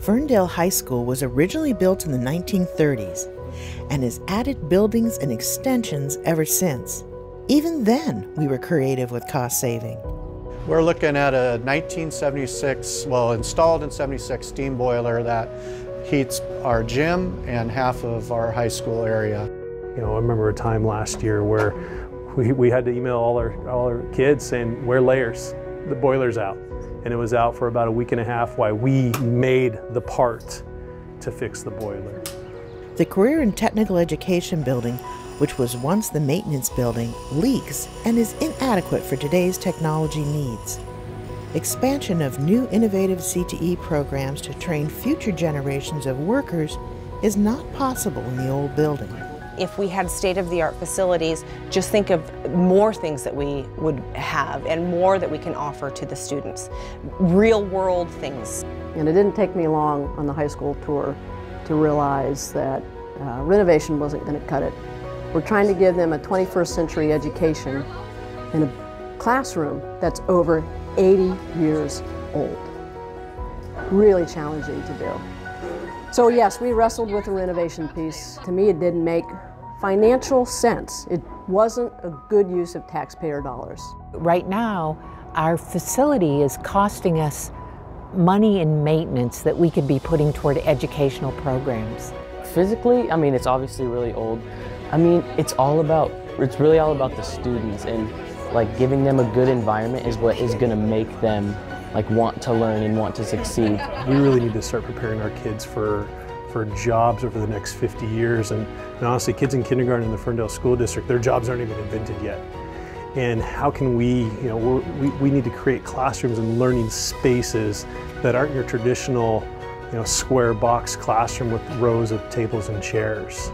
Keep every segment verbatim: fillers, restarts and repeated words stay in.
Ferndale High School was originally built in the nineteen thirties and has added buildings and extensions ever since. Even then, we were creative with cost saving. We're looking at a nineteen seventy-six, well, installed in seventy-six steam boiler that heats our gym and half of our high school area. You know, I remember a time last year where we, we had to email all our, all our kids saying, wear layers, the boiler's out. And it was out for about a week and a half while we made the part to fix the boiler. The Career and Technical Education building, which was once the maintenance building, leaks and is inadequate for today's technology needs. Expansion of new innovative C T E programs to train future generations of workers is not possible in the old building. If we had state-of-the-art facilities, just think of more things that we would have and more that we can offer to the students, real-world things. And it didn't take me long on the high school tour to realize that uh, renovation wasn't going to cut it. We're trying to give them a twenty-first century education in a classroom that's over eighty years old. Really challenging to do. So yes, we wrestled with the renovation piece. To me, it didn't make financial sense. It wasn't a good use of taxpayer dollars. Right now, our facility is costing us money in maintenance that we could be putting toward educational programs. Physically, I mean, it's obviously really old. I mean, it's all about, it's really all about the students, and like giving them a good environment is what is going to make them like want to learn and want to succeed. We really need to start preparing our kids for, for jobs over the next fifty years, and, and honestly, kids in kindergarten in the Ferndale School District, their jobs aren't even invented yet. And how can we, you know, we're, we, we need to create classrooms and learning spaces that aren't your traditional, you know, square box classroom with rows of tables and chairs.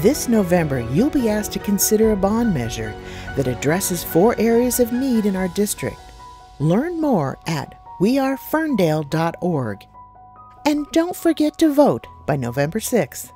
This November, you'll be asked to consider a bond measure that addresses four areas of need in our district. Learn more at we are ferndale dot org. And don't forget to vote by November sixth.